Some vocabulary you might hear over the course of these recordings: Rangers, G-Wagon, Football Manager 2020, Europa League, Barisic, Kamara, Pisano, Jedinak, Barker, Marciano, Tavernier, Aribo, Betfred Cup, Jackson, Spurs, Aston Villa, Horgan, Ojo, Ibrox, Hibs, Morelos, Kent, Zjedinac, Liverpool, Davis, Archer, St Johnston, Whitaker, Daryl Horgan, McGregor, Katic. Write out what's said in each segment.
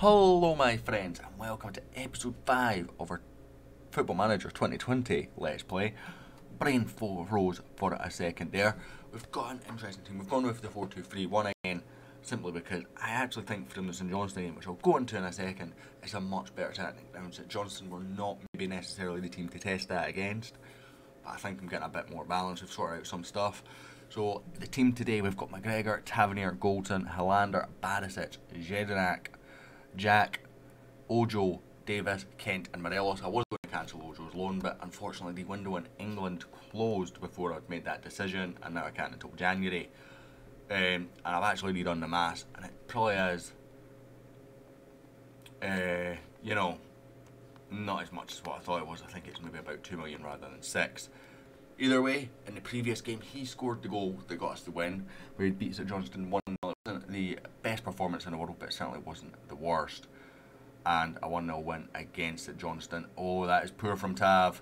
Hello my friends and welcome to episode 5 of our Football Manager 2020 Let's Play. Brain froze for a second there. We've got an interesting team. We've gone with the 4-2-3-1 again, simply because I actually think from the St Johnston game, which I'll go into in a second, it's a much better tactic. Now St Johnston were not maybe necessarily the team to test that against, but I think I'm getting a bit more balance. We've sorted out some stuff. So the team today, we've got McGregor, Tavernier, Goldson, Helander, Barisic, Jedinak, Jack, Ojo, Davis, Kent and Morelos. I was going to cancel Ojo's loan, but unfortunately the window in England closed before I'd made that decision, and now I can't until January. And I've actually redone the mass, and it probably is, you know, not as much as what I thought it was. I think it's maybe about 2 million rather than 6. Either way, in the previous game, he scored the goal that got us the win, where he beat St Johnston 1-0. It wasn't the best performance in the world, but it certainly wasn't the worst. And a 1-0 win against St Johnston. Oh, that is poor from Tav.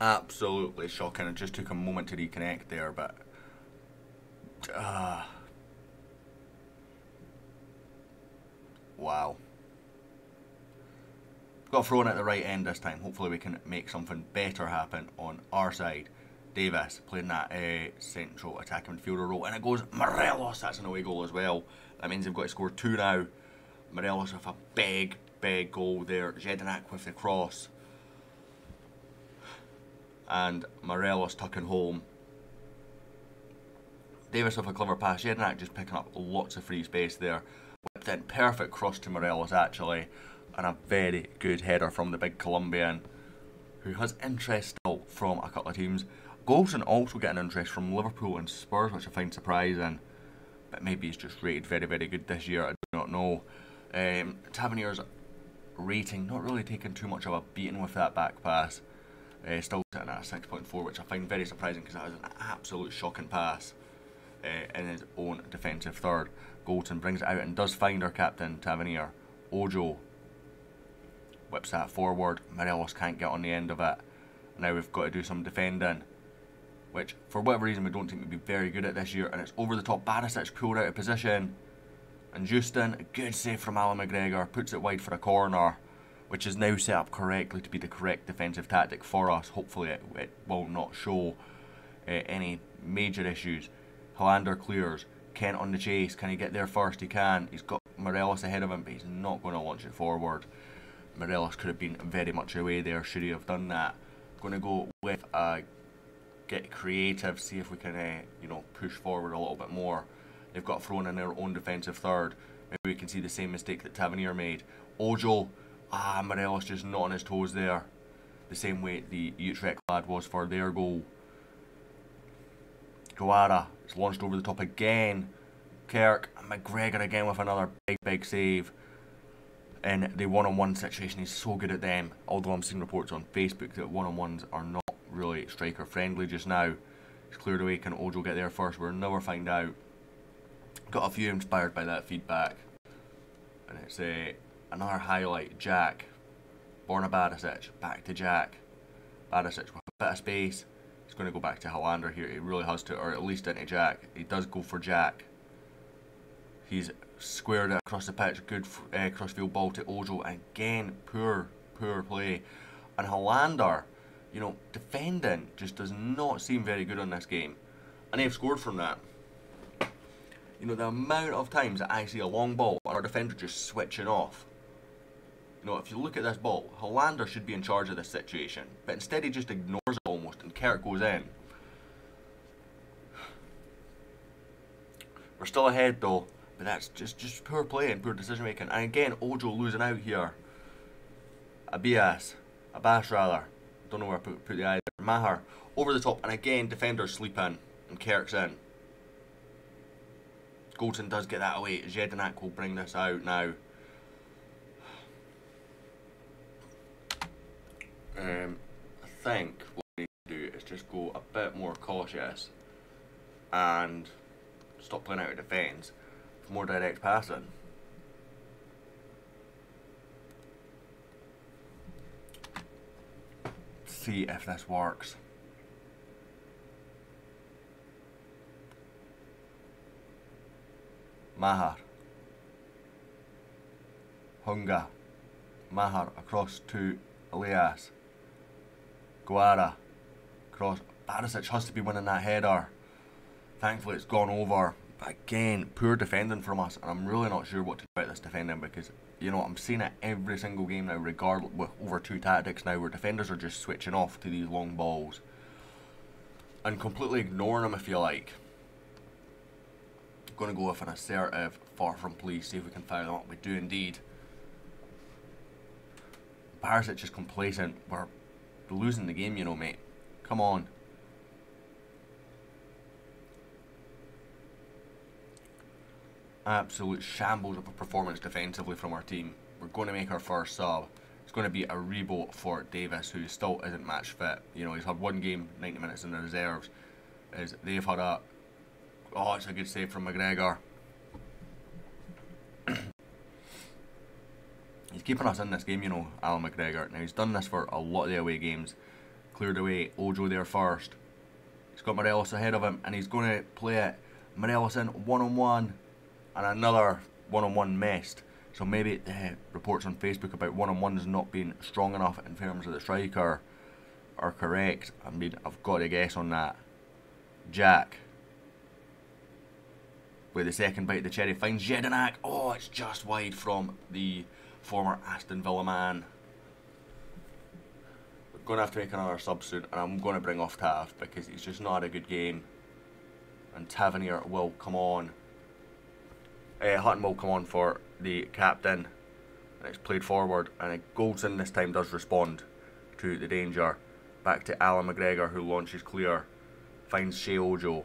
Absolutely shocking. It just took a moment to reconnect there, but wow. Got thrown at the right end this time. Hopefully we can make something better happen on our side. Davis playing that central attacking midfielder role, and it goes Morelos. That's an away goal as well. That means they've got to score two now. Morelos with a big goal there. Zjedinac with the cross, and Morelos tucking home. Davis with a clever pass. Jedinak just picking up lots of free space there. Whipped in, perfect cross to Morelos actually, and a very good header from the big Colombian, who has interest still from a couple of teams. Goldson also getting interest from Liverpool and Spurs, which I find surprising, but maybe he's just rated very good this year, I do not know. Tavernier's rating not really taking too much of a beating with that back pass. Still sitting at a 6.4, which I find very surprising because that was an absolute shocking pass in his own defensive third. Goldson brings it out and does find our captain, Tavernier. Ojo whips that forward. Morelos can't get on the end of it. Now we've got to do some defending, which for whatever reason we don't think we'd be very good at this year. And it's over the top. Barisic pulled out of position. And Houston, good save from Alan McGregor, puts it wide for a corner, which is now set up correctly to be the correct defensive tactic for us. Hopefully it will not show any major issues. Helander clears. Kent on the chase. Can he get there first? He can. He's got Morelos ahead of him, but he's not going to launch it forward. Morelos could have been very much away there. Should he have done that? Going to go with get creative, see if we can you know, push forward a little bit more. They've got thrown in their own defensive third. Maybe we can see the same mistake that Tavernier made. Ojo. Ah, Morelos just not on his toes there, the same way the Utrecht lad was for their goal. Guara is launched over the top again. Kirk and McGregor again with another big save. And the one-on-one situation, he's so good at them, although I'm seeing reports on Facebook that one-on-ones are not really striker-friendly just now. It's cleared away. Can Ojo get there first? We'll never find out. Got a few inspired by that feedback. And it's a... another highlight, Jack, Borna Barisic, back to Jack. Barisic with a bit of space. He's going to go back to Helander here. He really has to, or at least into Jack. He does go for Jack. He's squared it across the pitch. Good crossfield ball to Ojo. Again, poor play. And Helander, you know, defending just does not seem very good on this game. And they've scored from that. You know, the amount of times that I see a long ball and our defender just switching off. You know, if you look at this ball, Helander should be in charge of this situation, but instead he just ignores it almost, and Kirk goes in. We're still ahead though, but that's just poor play and poor decision making. And again, Ojo losing out here. Abbas rather. Don't know where I put the eye there. Maher over the top, and again defenders sleep in, and Kirk's in. Goldson does get that away. Zjedinac will bring this out now. I think what we need to do is just go a bit more cautious and stop playing out of defence for more direct passing. see if this works. Mahar. Hunga. Mahar across to Elias. Guara. Cross. Barisic has to be winning that header. Thankfully it's gone over. But again, poor defending from us, and I'm really not sure what to do about this defending, because, you know, I'm seeing it every single game now, regardless, with over two tactics now, where defenders are just switching off to these long balls and completely ignoring them, if you like. I'm going to go with an assertive, far from police, see if we can fire them up. We do indeed. Barisic is complacent. We're losing the game, you know, mate. Come on. Absolute shambles of a performance defensively from our team. We're going to make our first sub. It's going to be Aribo for Davis, who still isn't match fit. You know, he's had one game, 90 minutes in the reserves. As they've had a... Oh, it's a good save from McGregor. He's keeping us in this game, you know, Alan McGregor. Now, he's done this for a lot of the away games. Cleared away Ojo there first. He's got Morelos ahead of him, and he's going to play it. Morelos in one-on-one. And another one-on-one messed. So maybe the reports on Facebook about one-on-ones not being strong enough in terms of the striker are correct. I mean, I've got to guess on that. Jack. With the second bite of the cherry, finds Jedinak. Oh, it's just wide from the former Aston Villa man. We're going to have to make another sub soon, and I'm going to bring off Tav because he's just not had a good game. And Tavernier will come on. Hutton will come on for the captain, and it's played forward, and Goldson this time does respond to the danger. Back to Alan McGregor, who launches clear, finds Shea Ojo.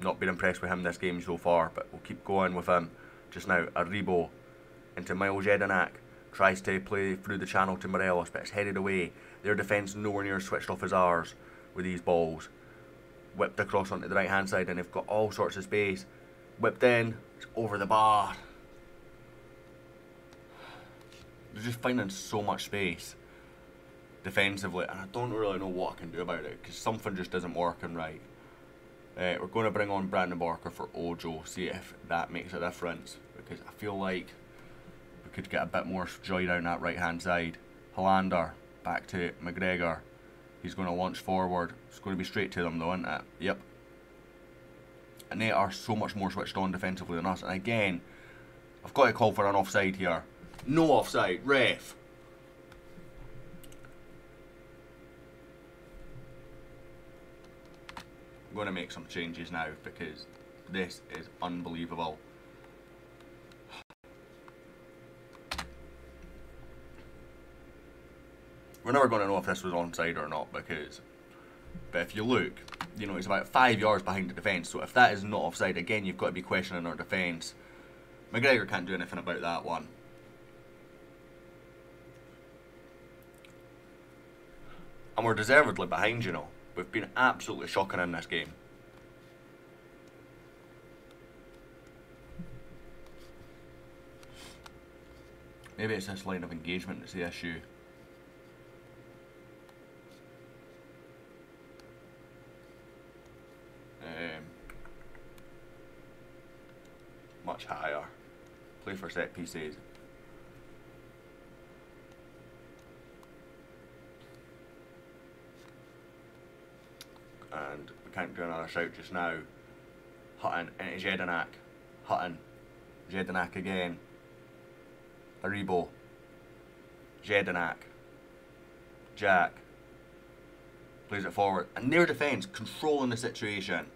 Not been impressed with him this game so far, but we'll keep going with him. Just now, Aribo into Miles Jedinak, tries to play through the channel to Morelos, but it's headed away. Their defence nowhere near switched off as ours with these balls. Whipped across onto the right hand side, and they've got all sorts of space. Whipped in, it's over the bar. They're just finding so much space defensively, and I don't really know what I can do about it because something just isn't working right. We're going to bring on Brandon Barker for Ojo, see if that makes a difference, because I feel like we could get a bit more joy down that right hand side. Helander back to McGregor. He's going to launch forward. It's going to be straight to them though, isn't it? Yep. And they are so much more switched on defensively than us. And again, I've got to call for an offside here. No offside, ref. I'm going to make some changes now because this is unbelievable. We're never going to know if this was onside or not because... But if you look, you know, it's about 5 yards behind the defence. So if that is not offside, again, you've got to be questioning our defence. McGregor can't do anything about that one. And we're deservedly behind, you know. We've been absolutely shocking in this game. Maybe it's this line of engagement that's the issue. Much higher. Play for set pieces. And we can't do another shout just now. Hutton into Zjedinac. Hutton. Zjedinac again. Aribo. Zjedinac. Jack. Plays it forward. And their defence controlling the situation.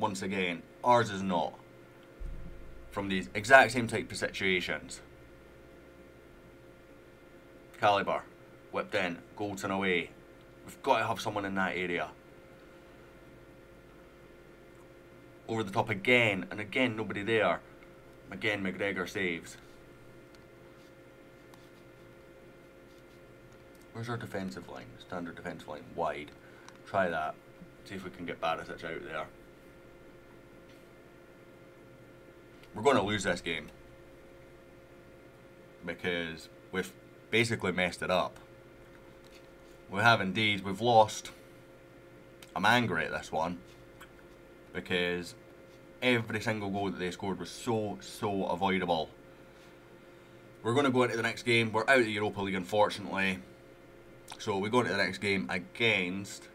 Once again, ours is not. From these exact same type of situations. Caliber. Whipped in. Goldson away. We've got to have someone in that area. Over the top again. And again, nobody there. Again, McGregor saves. Where's our defensive line? Standard defensive line. Wide. Try that. See if we can get Barisic out there. We're going to lose this game because we've basically messed it up. We have indeed. We've lost. I'm angry at this one because every single goal that they scored was so avoidable. We're going to go into the next game. We're out of the Europa League, unfortunately. So we go into the next game against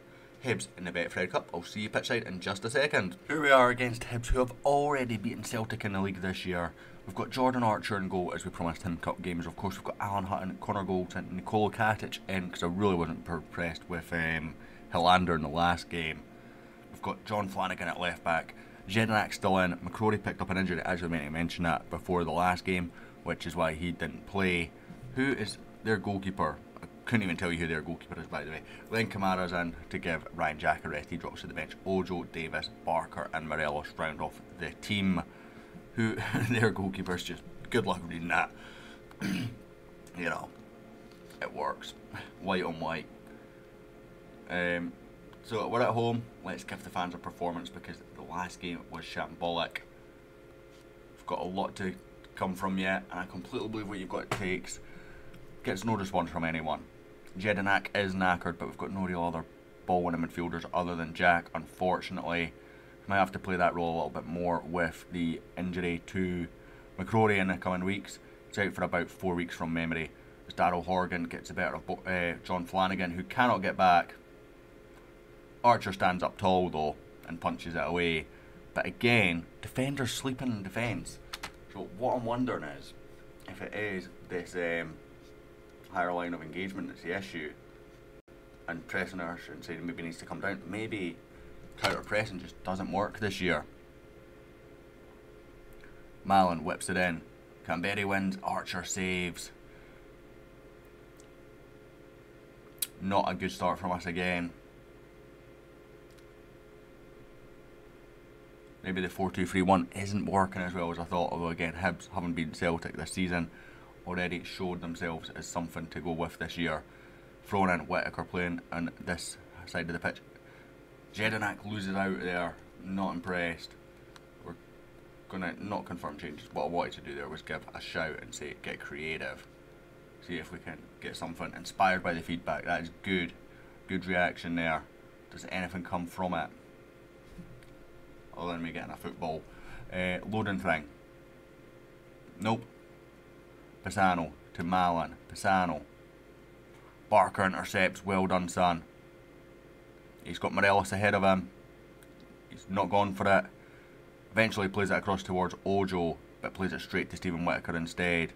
Hibs in the Betfred Cup. I'll see you pitchside in just a second. Here we are against Hibs, who have already beaten Celtic in the league this year. We've got Jordan Archer in goal, as we promised him cup games. Of course, we've got Alan Hutton, Connor Goldson, Nicolo Katic in, because I really wasn't impressed with Helander in the last game. We've got John Flanagan at left back. Jedinak still in. McCrory picked up an injury. Actually, I meant to mention that before the last game, which is why he didn't play. Who is their goalkeeper? I couldn't even tell you who their goalkeeper is, by the way. Then Camara's in to give Ryan Jack a rest. He drops to the bench. Ojo, Davis, Barker and Morelos round off the team. Who their goalkeeper's just good luck reading that. You know, it works. White on white. So we're at home. Let's give the fans a performance, because the last game was shambolic. We've got a lot to come from yet, and I completely believe what you've got takes. Gets no response from anyone. Jedinak is knackered, but we've got no real other ball-winning midfielders other than Jack, unfortunately. Might have to play that role a little bit more with the injury to McCrory in the coming weeks. It's out for about 4 weeks from memory. As Daryl Horgan gets the better of John Flanagan, who cannot get back. Archer stands up tall, though, and punches it away. But again, defenders sleeping in defence. So what I'm wondering is, if it is this higher line of engagement that's the issue, and pressing Archer and saying maybe needs to come down, maybe counter-pressing just doesn't work this year. Malin whips it in. Canberry wins, Archer saves. Not a good start from us again. Maybe the 4-2-3-1 isn't working as well as I thought, although again, Hibs, having beaten Celtic this season, already showed themselves as something to go with this year. Thrown in, Whitaker playing on this side of the pitch. Jedinak loses out there, not impressed. We're going to not confirm changes. What I wanted to do there was give a shout and say, get creative. See if we can get something inspired by the feedback. That is good. Good reaction there. Does anything come from it? Other than me getting a football. Loading thing. Nope. Pisano to Malin. Pisano. Barker intercepts. Well done, son. He's got Morelos ahead of him. He's not gone for it. Eventually plays it across towards Ojo, but plays it straight to Stephen Whitaker instead.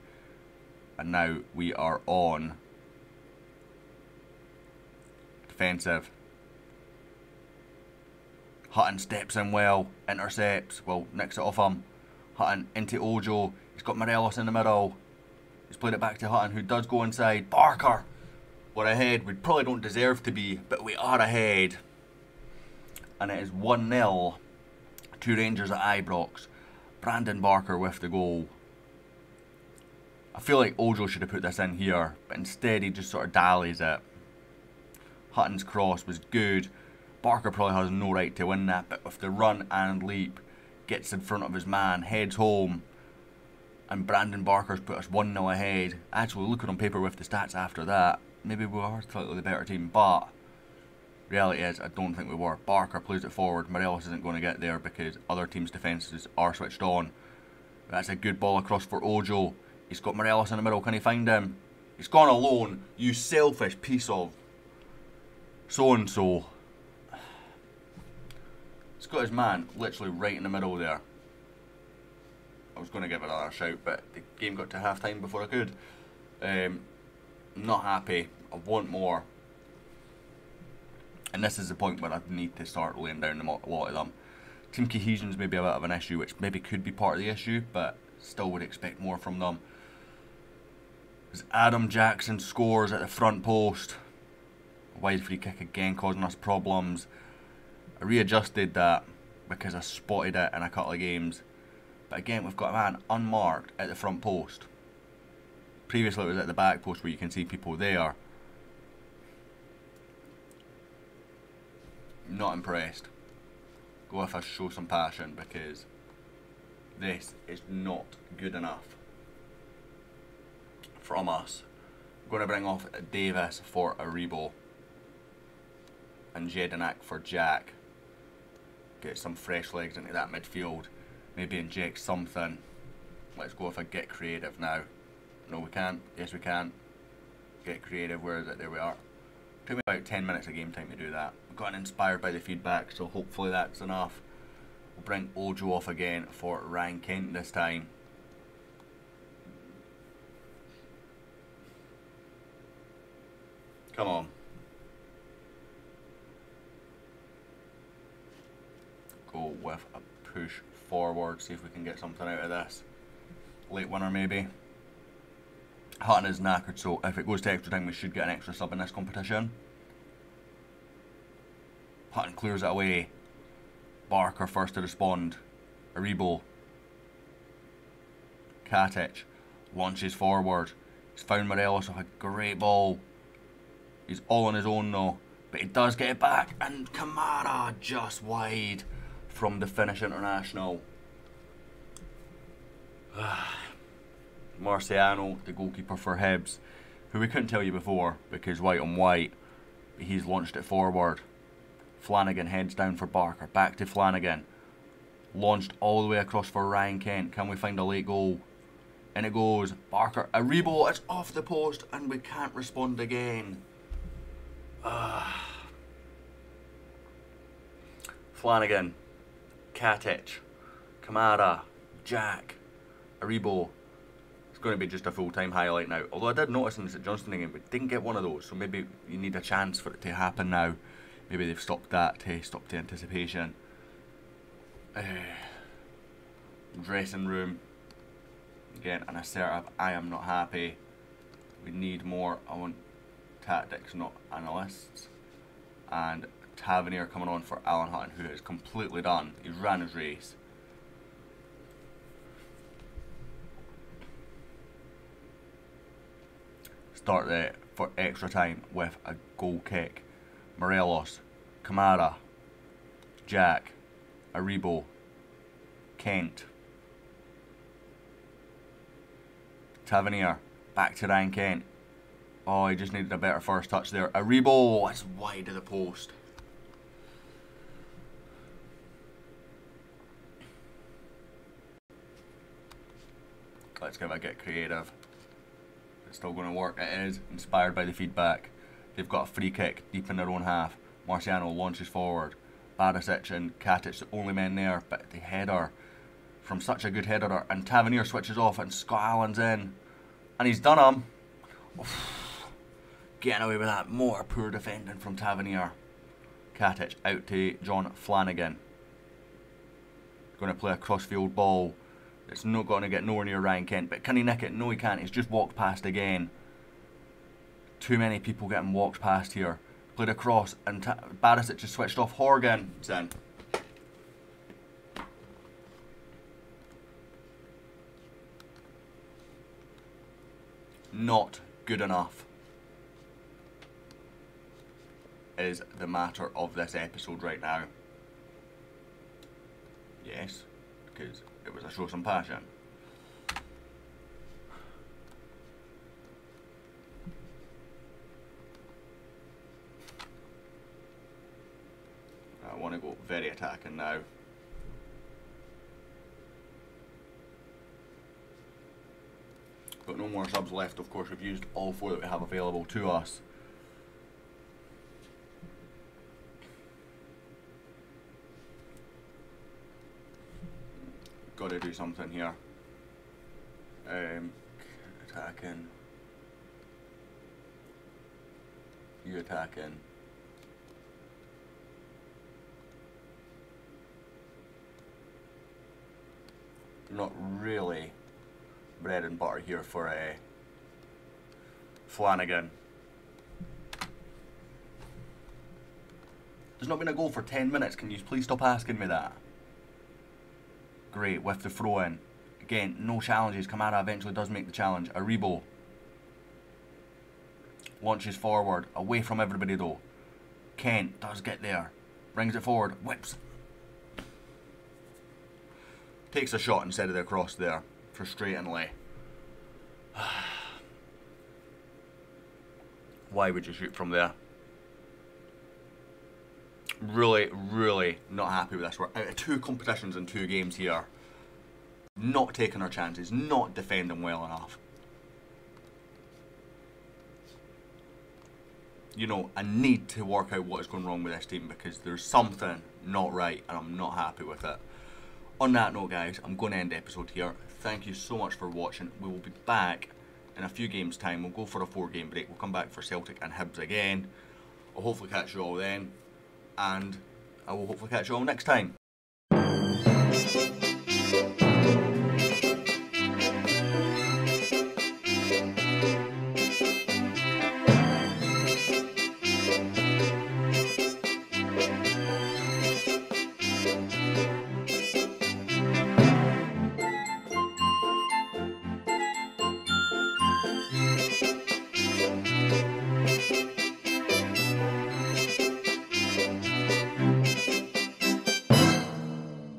And now we are on. Defensive. Hutton steps in well, intercepts, well, nicks it off him. Hutton into Ojo, he's got Morelos in the middle. He's played it back to Hutton, who does go inside. Barker! We're ahead, we probably don't deserve to be, but we are ahead. And it is 1-0 to Rangers at Ibrox. Brandon Barker with the goal. I feel like Ojo should have put this in here, but instead he just sort of dallies it. Hutton's cross was good. Barker probably has no right to win that, but with the run and leap, gets in front of his man, heads home, and Brandon Barker's put us 1-0 ahead. Actually, looking on paper with the stats after that, maybe we are slightly the better team, but reality is, I don't think we were. Barker plays it forward, Morelos isn't going to get there because other teams' defences are switched on. That's a good ball across for Ojo. He's got Morelos in the middle, can he find him? He's gone alone, you selfish piece of so-and-so. He's got his man literally right in the middle there. I was going to give it another shout, but the game got to half time before I could. Not happy. I want more. And this is the point where I need to start laying down a lot of them. Team cohesion's maybe a bit of an issue, which maybe could be part of the issue, but still would expect more from them. As Adam Jackson scores at the front post. A wide free kick again causing us problems. I readjusted that because I spotted it in a couple of games. But again, we've got a man unmarked at the front post. Previously it was at the back post where you can see people there. Not impressed. Go if I show some passion, because this is not good enough from us. I'm going to bring off Davis for Aribo. and Jedinak for Jack. Get some fresh legs into that midfield. Maybe inject something. Let's go if I get creative now. No, we can't. Yes, we can. Get creative. Where is it? There we are. Took me about 10 minutes of game time to do that. I've gotten inspired by the feedback, so hopefully that's enough. We'll bring Ojo off again for Ryan Kent this time. Come on. Go with a push forward, see if we can get something out of this. Late winner maybe. Hutton is knackered, so if it goes to extra time we should get an extra sub in this competition. Hutton clears it away. Barker first to respond. Aribo. Katic launches forward. He's found Morelos with a great ball. He's all on his own though, but he does get it back, and Camara just wide from the Finnish international. Marciano, the goalkeeper for Hibs, who we couldn't tell you before because white on white, but he's launched it forward. Flanagan heads down for Barker, back to Flanagan. Launched all the way across for Ryan Kent. Can we find a late goal? And it goes, Barker, Aribo, it's off the post and we can't respond again. Flanagan, Katic, Kamara, Jack, Aribo. It's going to be just a full-time highlight now. Although I did notice in the St Johnston game we didn't get one of those, so maybe you need a chance for it to happen now. Maybe they've stopped that, hey, stopped the anticipation. Dressing room. Again, and I set up, I am not happy. We need more. I want tactics, not analysts. And Tavernier coming on for Alan Hutton, who is completely done. He's ran his race. Start there for extra time with a goal kick. Morelos, Kamara, Jack, Aribo, Kent, Tavernier, back to Ryan Kent. Oh, he just needed a better first touch there. Aribo, it's wide of the post. Let's give it a get creative. It's still going to work. It is inspired by the feedback. They've got a free kick deep in their own half. Marciano launches forward. Barisic and Katic the only men there, but the header from such a good header, and Tavernier switches off and Scott Allen's in, and he's done him. Oof. Getting away with that, more poor defending from Tavernier. Katic out to John Flanagan. Going to play a crossfield ball. It's not going to get nowhere near Ryan Kent, but can he nick it? No, he can't. He's just walked past again. Too many people getting walked past here. Played across, and Barisic just switched off. Horgan, it's in. Not good enough is the matter of this episode right now. Yes, because it was a show some passion. I want to go very attacking now. Got no more subs left, of course. We've used all four that we have available to us. Got to do something here. Attacking. You attacking. Not really bread and butter here for a Flanagan. There's not been a goal for 10 minutes. Can you please stop asking me that? Great, with the throw in. Again, no challenges. Kamara eventually does make the challenge. Aribo launches forward, away from everybody though. Kent does get there. Brings it forward, whips. Takes a shot instead of the cross there. Frustratingly. Why would you shoot from there? Really, really not happy with this. We're out of two competitions and two games here. Not taking our chances, not defending well enough. You know, I need to work out what is going wrong with this team because there's something not right and I'm not happy with it. On that note, guys, I'm going to end the episode here. Thank you so much for watching. We will be back in a few games' time. We'll go for a 4-game break. We'll come back for Celtic and Hibs again. I'll hopefully catch you all then. And I will hopefully catch you all next time.